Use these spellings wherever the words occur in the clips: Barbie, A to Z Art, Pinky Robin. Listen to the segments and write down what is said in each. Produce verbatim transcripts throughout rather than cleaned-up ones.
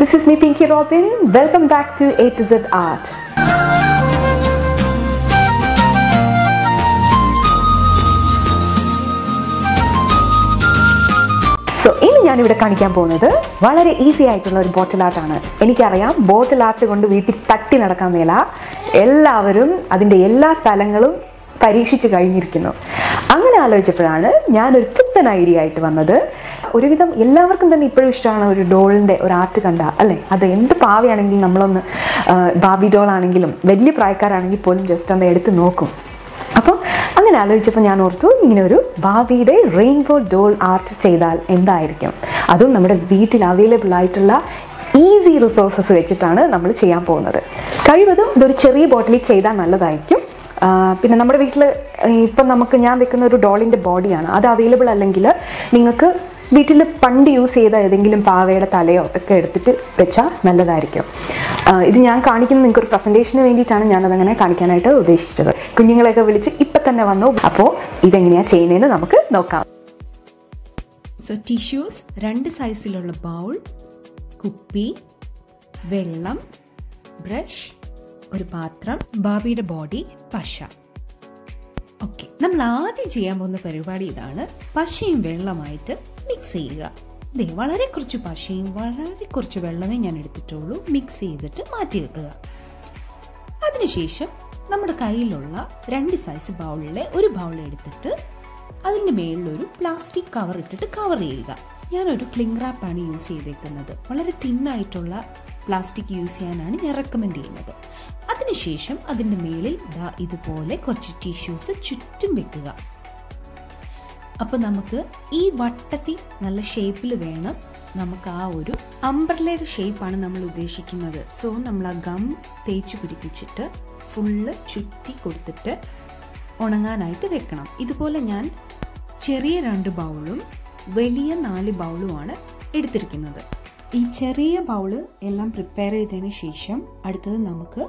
This is me, Pinky Robin. Welcome back to A to Z Art. So, I am going to show you this very easy bottle art. I know bottle art is going to be very easy. പരീക്ഷിച്ചു കഴിഞ്ഞിരിക്കുന്നു. അങ്ങനെ ആലോചിച്ചപ്പോഴാണ് ഞാൻ ഒരു പുത്തൻ idea ആയിട്ട് വന്നത്. ഒരുവിധം എല്ലാവർക്കും തന്നെ ഇപ്പോഴും ഇഷ്ടമാണ് ഒരു ഡോളിന്റെ ഒരു ആർട്ട് കണ്ട അല്ലേ? അത് എന്ത് പാവയാണെങ്കിലും നമ്മളൊന്ന് ബാർബി ഡോൾ ആണെങ്കിലും വലിയ പ്രായക്കാരാണെങ്കിൽ പോലും ജസ്റ്റ് ഒന്ന് എടുത്ത് നോക്കും. അപ്പോൾ അങ്ങനെ ആലോചിച്ചപ്പോൾ ഞാൻ ഓർത്തു ഇങ്ങനെ ഒരു ബാർബിയുടെ റെയിൻബോ ഡോൾ ആർട്ട് ചെയ്താൽ എന്തായിരിക്കും? അതും നമ്മുടെ വീട്ടിൽ അവൈലബിൾ ആയിട്ടുള്ള ഈസി റിസോഴ്സസ് വെച്ചിട്ടാണ് നമ്മൾ ചെയ്യാൻ പോകുന്നത്. കഴിവതും ഇതൊരു ചെറിയ ബോട്ടിലിൽ ചെയ്താൽ നല്ലതായിരിക്കും. പിന്നെ നമ്മുടെ വീട്ടിൽ ഇപ്പം നമുക്ക് ഞാൻ വെക്കുന്ന ഒരു ഡോളിൻ്റെ ബോഡിയാണ്. അത് അവൈലബിൾ അല്ലെങ്കിൽ നിങ്ങൾക്ക് വീട്ടിൽ പണ്ട് യൂസ് ചെയ്ത ഏതെങ്കിലും പാവയുടെ തലയോ ഒക്കെ എടുത്തിട്ട് വെച്ചാൽ നല്ലതായിരിക്കും. ഇത് ഞാൻ കാണിക്കുന്നത് നിങ്ങൾക്കൊരു പ്രസൻറ്റേഷന് വേണ്ടിയിട്ടാണ് ഞാനതങ്ങനെ കാണിക്കാനായിട്ട് ഉദ്ദേശിച്ചത്. കുഞ്ഞുങ്ങളെയൊക്കെ വിളിച്ച് ഇപ്പം തന്നെ വന്നു. അപ്പോൾ ഇതെങ്ങനെയാണ് ചെയ്യുന്നതെന്ന് നമുക്ക് നോക്കാം. സോ ടിഷ്യൂസ്, രണ്ട് സൈസിലുള്ള ബൗൾ, കുപ്പി, വെള്ളം, ബ്രഷ്, ഒരു പാത്രം, ബാർബിയുടെ ബോഡി, പശ. ഓക്കെ, നമ്മൾ ആദ്യം ചെയ്യാൻ പോകുന്ന പരിപാടി ഇതാണ്. പശയും വെള്ളമായിട്ട് മിക്സ് ചെയ്യുക. ഇതേ വളരെ കുറച്ച് പശയും വളരെ കുറച്ച് വെള്ളമേ ഞാൻ എടുത്തിട്ടുള്ളൂ. മിക്സ് ചെയ്തിട്ട് മാറ്റി വെക്കുക. അതിനുശേഷം നമ്മുടെ കയ്യിലുള്ള രണ്ട് സൈസ് ബൗളിലെ ഒരു ബൗൾ എടുത്തിട്ട് അതിൻ്റെ മേളിലൊരു പ്ലാസ്റ്റിക് കവർ ഇട്ടിട്ട് കവർ ചെയ്യുക. ഞാനൊരു ക്ലിംഗ് റാപ്പാണ് യൂസ് ചെയ്തേക്കുന്നത്. വളരെ തിന്നായിട്ടുള്ള പ്ലാസ്റ്റിക് യൂസ് ചെയ്യാനാണ് ഞാൻ റെക്കമെൻഡ് ചെയ്യുന്നത്. അതിനുശേഷം അതിൻ്റെ മേളിൽ ദാ ഇതുപോലെ കുറച്ച് ടിഷ്യൂസ് ചുറ്റും വെക്കുക. അപ്പോൾ നമുക്ക് ഈ വട്ടത്തിൽ നല്ല ഷേപ്പിൽ വേണം. നമുക്ക് ആ ഒരു അംബ്രല്ലയുടെ ഷേപ്പാണ് നമ്മൾ ഉദ്ദേശിക്കുന്നത്. സോ നമ്മൾ ആ ഗം തേച്ച് പിടിപ്പിച്ചിട്ട് ഫുള്ള് ചുറ്റി കൊടുത്തിട്ട് ഉണങ്ങാനായിട്ട് വെക്കണം. ഇതുപോലെ ഞാൻ ചെറിയ രണ്ട് ബൗളും വലിയ നാല് ബൗളുമാണ് എടുത്തിരിക്കുന്നത്. ഈ ചെറിയ ബൗള് എല്ലാം പ്രിപ്പയർ ചെയ്തതിന് ശേഷം അടുത്തത് നമുക്ക്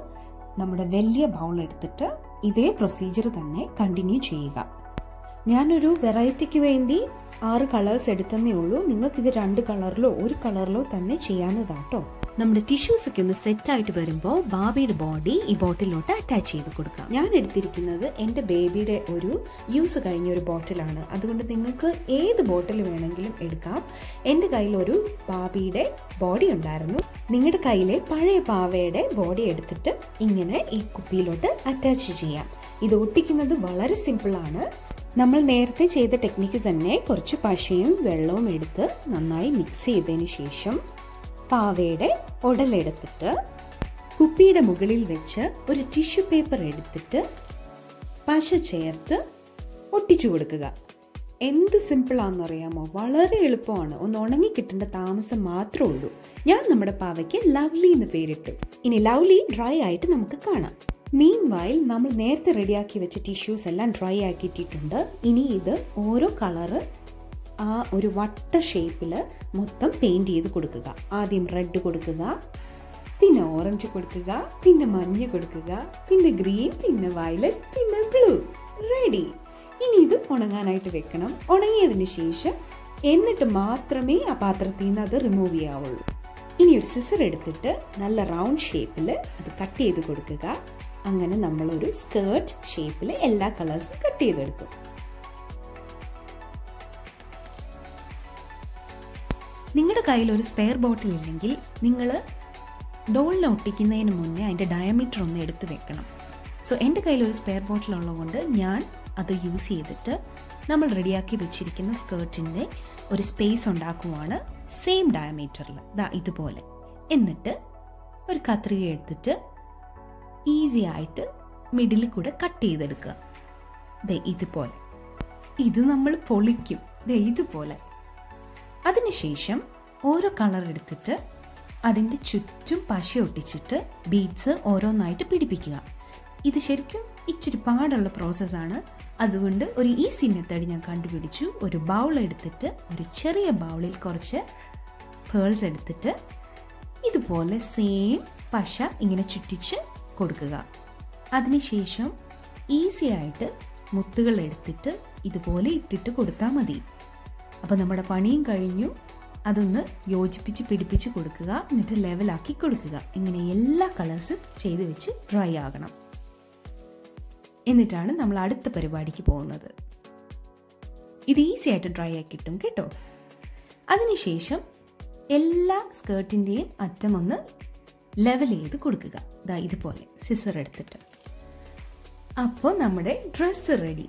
നമ്മുടെ വലിയ ബൗൾ എടുത്തിട്ട് ഇതേ പ്രൊസീജിയർ തന്നെ കണ്ടിന്യൂ ചെയ്യുക. ഞാനൊരു വെറൈറ്റിക്ക് വേണ്ടി ആറ് കളേഴ്സ് എടുത്തന്നേ ഉള്ളൂ. നിങ്ങൾക്കിത് രണ്ട് കളറിലോ ഒരു കളറിലോ തന്നെ ചെയ്യാവുന്നതാട്ടോ. നമ്മുടെ ടിഷ്യൂസൊക്കെ ഒന്ന് സെറ്റായിട്ട് വരുമ്പോൾ ബാർബിയുടെ ബോഡി ഈ ബോട്ടിലോട്ട് അറ്റാച്ച് ചെയ്ത് കൊടുക്കാം. ഞാൻ എടുത്തിരിക്കുന്നത് എൻ്റെ ബേബിയുടെ ഒരു യൂസ് കഴിഞ്ഞൊരു ബോട്ടിലാണ്. അതുകൊണ്ട് നിങ്ങൾക്ക് ഏത് ബോട്ടിൽ വേണമെങ്കിലും എടുക്കാം. എൻ്റെ കയ്യിലൊരു ബാർബിയുടെ ബോഡി ഉണ്ടായിരുന്നു. നിങ്ങളുടെ കയ്യിലെ പഴയ പാവയുടെ ബോഡി എടുത്തിട്ട് ഇങ്ങനെ ഈ കുപ്പിയിലോട്ട് അറ്റാച്ച് ചെയ്യാം. ഇത് ഒട്ടിക്കുന്നത് വളരെ സിമ്പിളാണ്. നമ്മൾ നേരത്തെ ചെയ്ത ടെക്നിക്ക് തന്നെ കുറച്ച് പശയും വെള്ളവും എടുത്ത് നന്നായി മിക്സ് ചെയ്തതിന് ശേഷം പാവയുടെ ഉടലെടുത്തിട്ട് കുപ്പിയുടെ മുകളിൽ വെച്ച് ഒരു ടിഷ്യൂ പേപ്പർ എടുത്തിട്ട് പശ ചേർത്ത് ഒട്ടിച്ചു കൊടുക്കുക. എന്ത് സിമ്പിളാണെന്ന് അറിയാമോ? വളരെ എളുപ്പമാണ്. ഒന്ന് ഉണങ്ങി കിട്ടേണ്ട താമസം മാത്രമേ ഉള്ളൂ. ഞാൻ നമ്മുടെ പാവയ്ക്ക് ലവ്ലി എന്ന് പേരിട്ടു. ഇനി ലവ്ലി ഡ്രൈ ആയിട്ട് നമുക്ക് കാണാം. മീൻ വൈൽ നമ്മൾ നേരത്തെ റെഡിയാക്കി വെച്ച ടിഷ്യൂസ് എല്ലാം ഡ്രൈ ആക്കിയിട്ടിട്ടുണ്ട്. ഇനി ഇത് ഓരോ കളറ് ആ ഒരു വട്ട ഷേപ്പിൽ മൊത്തം പെയിൻറ്റ് ചെയ്ത് കൊടുക്കുക. ആദ്യം റെഡ് കൊടുക്കുക, പിന്നെ ഓറഞ്ച് കൊടുക്കുക, പിന്നെ മഞ്ഞ കൊടുക്കുക, പിന്നെ ഗ്രീൻ, പിന്നെ വയലറ്റ്, പിന്നെ ബ്ലൂ. റെഡി. ഇനി ഇത് ഉണങ്ങാനായിട്ട് വെക്കണം. ഉണങ്ങിയതിന് ശേഷം എന്നിട്ട് മാത്രമേ ആ പാത്രത്തിൽ നിന്ന് അത് റിമൂവ് ചെയ്യാവുള്ളൂ. ഇനി ഒരു സിസർ എടുത്തിട്ട് നല്ല റൗണ്ട് ഷേപ്പിൽ അത് കട്ട് ചെയ്ത് കൊടുക്കുക. അങ്ങനെ നമ്മളൊരു സ്കേർട്ട് ഷേപ്പിൽ എല്ലാ കളേഴ്സും കട്ട് ചെയ്തെടുക്കും. നിങ്ങളുടെ കയ്യിലൊരു സ്പെയർ ബോട്ടിൽ ഇല്ലെങ്കിൽ നിങ്ങൾ ഡോളിനെ ഒട്ടിക്കുന്നതിന് മുന്നേ അതിൻ്റെ ഡയമീറ്റർ ഒന്ന് എടുത്ത് വെക്കണം. സോ എൻ്റെ കയ്യിലൊരു സ്പെയർ ബോട്ടിൽ ഉള്ളതുകൊണ്ട് ഞാൻ അത് യൂസ് ചെയ്തിട്ട് നമ്മൾ റെഡിയാക്കി വെച്ചിരിക്കുന്ന സ്കേർട്ടിൻ്റെ ഒരു സ്പേസ് ഉണ്ടാക്കുവാണ് സെയിം ഡയമീറ്ററിൽ. ദാ ഇതുപോലെ. എന്നിട്ട് ഒരു കത്രിക എടുത്തിട്ട് ഈസി ആയിട്ട് മിഡിൽ കൂടെ കട്ട് ചെയ്തെടുക്കുക. ദേ ഇതുപോലെ. ഇത് നമ്മൾ പൊളിക്കും. ദേ ഇതുപോലെ. അതിനുശേഷം ഓരോ കളർ എടുത്തിട്ട് അതിൻ്റെ ചുറ്റും പശ ഒട്ടിച്ചിട്ട് ബീഡ്സ് ഓരോന്നായിട്ട് പിടിപ്പിക്കുക. ഇത് ശരിക്കും ഇച്ചിരി പാടുള്ള പ്രോസസ്സാണ്. അതുകൊണ്ട് ഒരു ഈസി മെത്തേഡ് ഞാൻ കണ്ടുപിടിച്ചു. ഒരു ബൗൾ എടുത്തിട്ട് ഒരു ചെറിയ ബൗളിൽ കുറച്ച് പേൾസ് എടുത്തിട്ട് ഇതുപോലെ സെയിം പശ ഇങ്ങനെ ചുറ്റിച്ച് കൊടുക്കുക. അതിനുശേഷം ഈസി ആയിട്ട് മുത്തുകൾ എടുത്തിട്ട് ഇതുപോലെ ഇട്ടിട്ട് കൊടുത്താൽ മതി. അപ്പോൾ നമ്മുടെ പണിയും കഴിഞ്ഞു. അതൊന്ന് യോജിപ്പിച്ച് പിടിപ്പിച്ച് കൊടുക്കുക. എന്നിട്ട് ലെവലാക്കി കൊടുക്കുക. ഇങ്ങനെ എല്ലാ കളേഴ്സും ചെയ്ത് വെച്ച് ഡ്രൈ ആകണം. എന്നിട്ടാണ് നമ്മൾ അടുത്ത പരിപാടിക്ക് പോകുന്നത്. ഇത് ഈസി ആയിട്ട് ഡ്രൈ ആക്കി കിട്ടും കേട്ടോ. അതിനുശേഷം എല്ലാ സ്കേർട്ടിൻ്റെയും അറ്റം ഒന്ന് ലെവൽ ചെയ്ത് കൊടുക്കുക. ദാ ഇതുപോലെ സിസർ എടുത്തിട്ട്. അപ്പോൾ നമ്മുടെ ഡ്രസ്സ് റെഡി.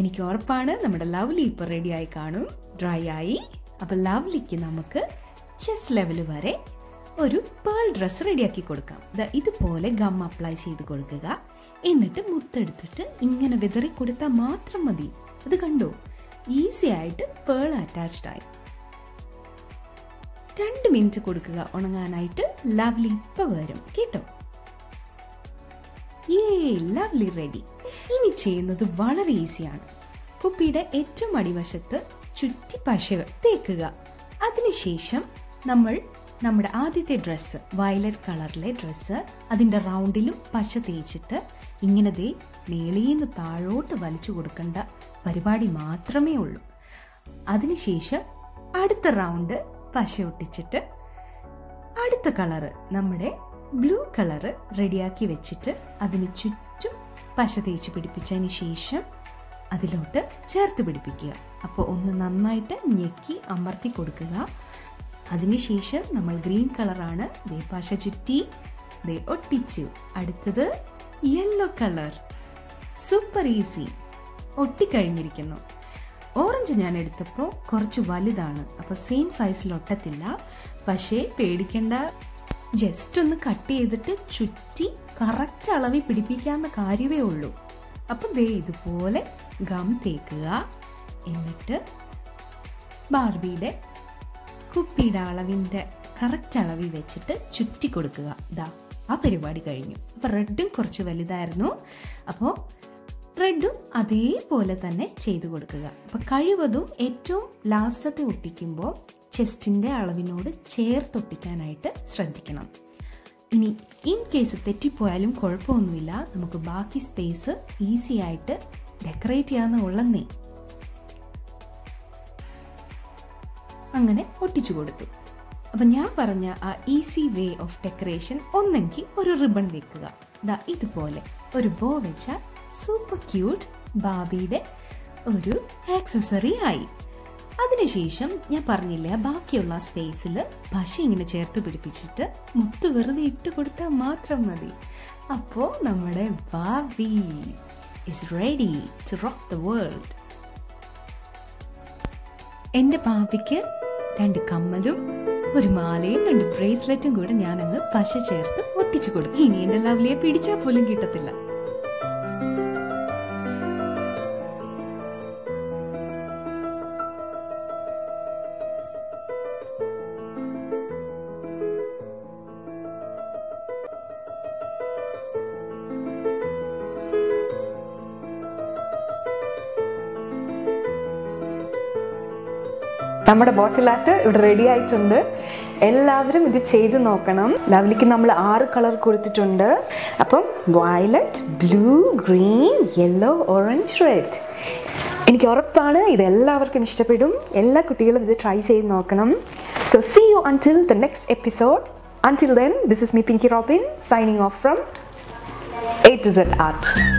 എനിക്ക് ഉറപ്പാണ് നമ്മുടെ ലവ്ലി ഇപ്പോൾ റെഡിയായി കാണും, ഡ്രൈ ആയി. അപ്പോൾ ലവ്ലിക്ക് നമുക്ക് ചെസ്റ്റ് ലെവൽ വരെ ഒരു പേൾ ഡ്രസ്സ് റെഡിയാക്കി കൊടുക്കാം. ദാ ഇതുപോലെ ഗം അപ്ലൈ ചെയ്ത് കൊടുക്കുക. എന്നിട്ട് മുത്തെടുത്തിട്ട് ഇങ്ങനെ വിതറി കൊടുത്താൽ മാത്രം മതി. അത് കണ്ടോ, ഈസി ആയിട്ട് പേൾ അറ്റാച്ച്ഡ് ആയി. രണ്ട് മിനിറ്റ് കൊടുക്കുക ഉണങ്ങാനായിട്ട്. ലവ്ലി ഇപ്പം വരും കേട്ടോ. ഏ ലവ്ലി റെഡി. ഇനി ചെയ്യുന്നത് വളരെ ഈസിയാണ്. കുപ്പിയുടെ ഏറ്റവും അടിവശത്ത് ചുറ്റി പശകൾ തേക്കുക. അതിനുശേഷം നമ്മൾ നമ്മുടെ ആദ്യത്തെ ഡ്രസ്സ്, വയലറ്റ് കളറിലെ ഡ്രസ്സ്, അതിൻ്റെ റൗണ്ടിലും പശ തേച്ചിട്ട് ഇങ്ങനെ ദേ മേളീന്ന് താഴോട്ട് വലിച്ചു കൊടുക്കേണ്ട പരിപാടി മാത്രമേ ഉള്ളൂ. അതിനുശേഷം അടുത്ത റൗണ്ട് പശ ഒട്ടിച്ചിട്ട് അടുത്ത കളറ്, നമ്മുടെ ബ്ലൂ കളറ് റെഡിയാക്കി വെച്ചിട്ട് അതിന് ചുറ്റും പശ തേച്ച് പിടിപ്പിച്ചതിന് ശേഷം അതിലോട്ട് ചേർത്ത് പിടിപ്പിക്കുക. അപ്പോൾ ഒന്ന് നന്നായിട്ട് ഞെക്കി അമർത്തി കൊടുക്കുക. അതിനുശേഷം നമ്മൾ ഗ്രീൻ കളറാണ് ദേ പശ ചുറ്റി ദേ ഒട്ടിച്ചു. അടുത്തത് യെല്ലോ കളർ. സൂപ്പർ ഈസി, ഒട്ടിക്കഴിഞ്ഞിരിക്കുന്നു. ഓറഞ്ച് ഞാൻ എടുത്തപ്പോൾ കുറച്ച് വലുതാണ്, അപ്പോൾ സെയിം സൈസിൽ ഒട്ടത്തില്ല. പക്ഷേ പേടിക്കേണ്ട, ജസ്റ്റ് ഒന്ന് കട്ട് ചെയ്തിട്ട് ചുറ്റി കറക്റ്റ് അളവിൽ പിടിപ്പിക്കാവുന്ന കാര്യമേ ഉള്ളൂ. അപ്പോൾ ദേ ഇതുപോലെ ഗം തേക്കുക. എന്നിട്ട് ബാർബിയുടെ കുപ്പിയുടെ അളവിൻ്റെ കറക്റ്റ് അളവിൽ വെച്ചിട്ട് ചുറ്റി കൊടുക്കുക. ദാ ആ പരിപാടി കഴിഞ്ഞു. അപ്പോൾ റെഡും കുറച്ച് വലുതായിരുന്നു, അപ്പോൾ റെഡും അതേപോലെ തന്നെ ചെയ്തു കൊടുക്കുക. അപ്പം കഴിവതും ഏറ്റവും ലാസ്റ്റത്തെ ഒട്ടിക്കുമ്പോൾ ചെസ്റ്റിൻ്റെ അളവിനോട് ചേർത്തൊട്ടിക്കാനായിട്ട് ശ്രദ്ധിക്കണം. ഇനി ഇൻ കേസ് തെറ്റിപ്പോയാലും കുഴപ്പമൊന്നുമില്ല, നമുക്ക് ബാക്കി സ്പേസ് ഈസി ആയിട്ട് ഡെക്കറേറ്റ് ചെയ്യാവുന്ന ഉള്ളന്നേ. അങ്ങനെ ഒട്ടിച്ചു കൊടുത്തു. അപ്പം ഞാൻ പറഞ്ഞ ആ ഈസി വേ ഓഫ് ഡെക്കറേഷൻ, ഒന്നെങ്കിൽ ഒരു റിബൺ വെക്കുക. ദാ ഇതുപോലെ ഒരു ബോ വെച്ചാൽ സൂപ്പർ ക്യൂട്ട് ബാർബിയുടെ ഒരു ആക്സസറി ആയി. അതിനുശേഷം ഞാൻ പറഞ്ഞില്ല, ബാക്കിയുള്ള സ്പേസിൽ പശ ഇങ്ങനെ ചേർത്ത് പിടിപ്പിച്ചിട്ട് മുത്ത് വെറുതെ ഇട്ട് കൊടുത്താൽ മാത്രം മതി. അപ്പോൾ നമ്മുടെ Barbie is ready to rock the world. എൻ്റെ ബാർബിക്ക് രണ്ട് കമ്മലും ഒരു മാലയും രണ്ട് ബ്രേസ്ലെറ്റും കൂടെ ഞാനങ്ങ് പശ ചേർത്ത് ഒട്ടിച്ചു കൊടുക്കും. ഇനി എൻ്റെ ലവ്ലിയെ പിടിച്ചാൽ പോലും കിട്ടത്തില്ല. നമ്മുടെ ബോട്ടിൽ ആർട്ട് ഇവിടെ റെഡി ആയിട്ടുണ്ട്. എല്ലാവരും ഇത് ചെയ്ത് നോക്കണം. ലവ്ലിക്ക് നമ്മൾ ആറ് കളർ കൊടുത്തിട്ടുണ്ട്. അപ്പം violet, blue, green, yellow, orange, red. എനിക്ക് ഉറപ്പാണ് ഇതെല്ലാവർക്കും ഇഷ്ടപ്പെടും. എല്ലാ കുട്ടികളും ഇത് ട്രൈ ചെയ്ത് നോക്കണം. So see you until the next episode. Until then this is me Pinky Robin signing off from A to Z art.